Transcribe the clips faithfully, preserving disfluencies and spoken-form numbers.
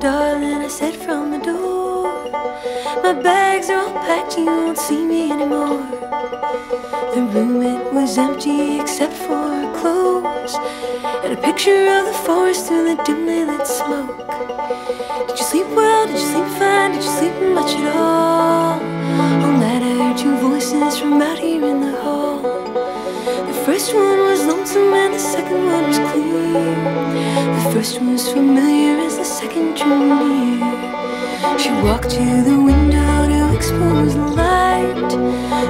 darling, I said from the door. My bags are all packed, you won't see me anymore. The room, it was empty except for clothes and a picture of the forest through the dimly lit smoke. Did you sleep well? Did you sleep fine? Did you sleep much at all? All night I heard two voices from out here in the hall. The first one was lonesome and the second one was clear. The first one was familiar as the second drew near. She walked to the window to expose the light.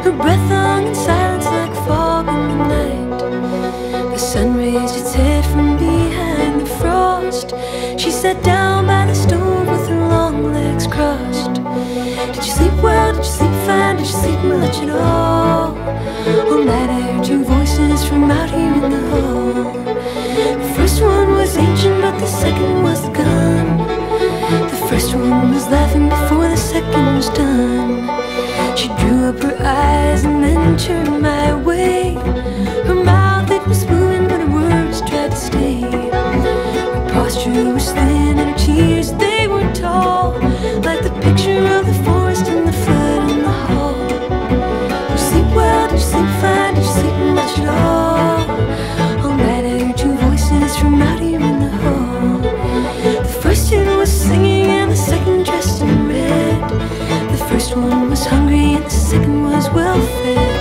Her breath hung in silence like fog in the night. The sun raised its head from behind the frost. She sat down by the stove with her long legs crossed. Did you sleep well? Did you sleep fine? Did you sleep much at all? All night I heard two voices from out here in the hall. The first one was ancient, but the second was the gun. The first one was laughing before the second was done. She drew up her eyes and then turned my way. Her mouth, it was moving, but her words tried to stay. Her posture was thin and her tears, they were tall, like the picture of the forest and the flood in the hall. Did you sleep well? Did you sleep fine? Did you sleep much at all? All night I heard two voices from out here in the hall. The first one was singing and the second dressed in red. The first one was hungry and the second was well fed.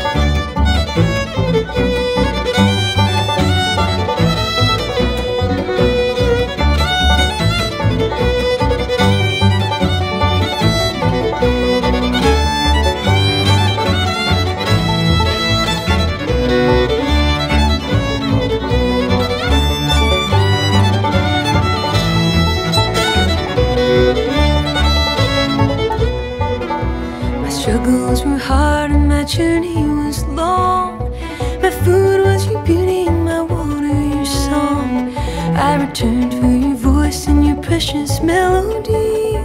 Struggles were hard and my journey was long. My food was your beauty and my water your song. I returned for your voice and your precious melody.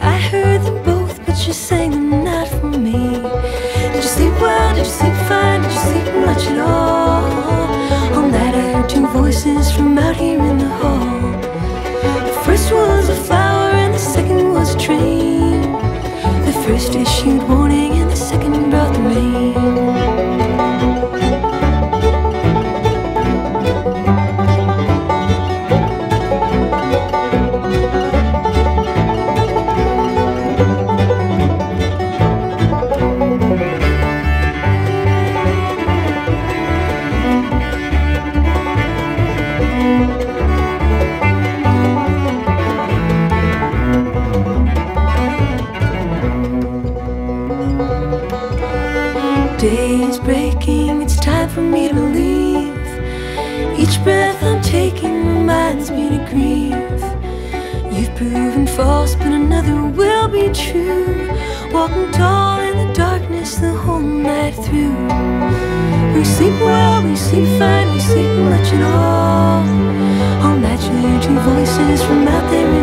I heard them both, but you sang them not for me. Did you sleep well? Did you sleep fine? Did you sleep much at all? All night I heard two voices from out here in the hall. The first was a flower and the second was a train. The first issued warning and the second brought the rain. Day is breaking, it's time for me to leave. Each breath I'm taking reminds me to grieve. You've proven false, but another will be true. Walking tall in the darkness the whole night through. We sleep well, we sleep fine, we sleep much at all. All night you hear two voices from out there.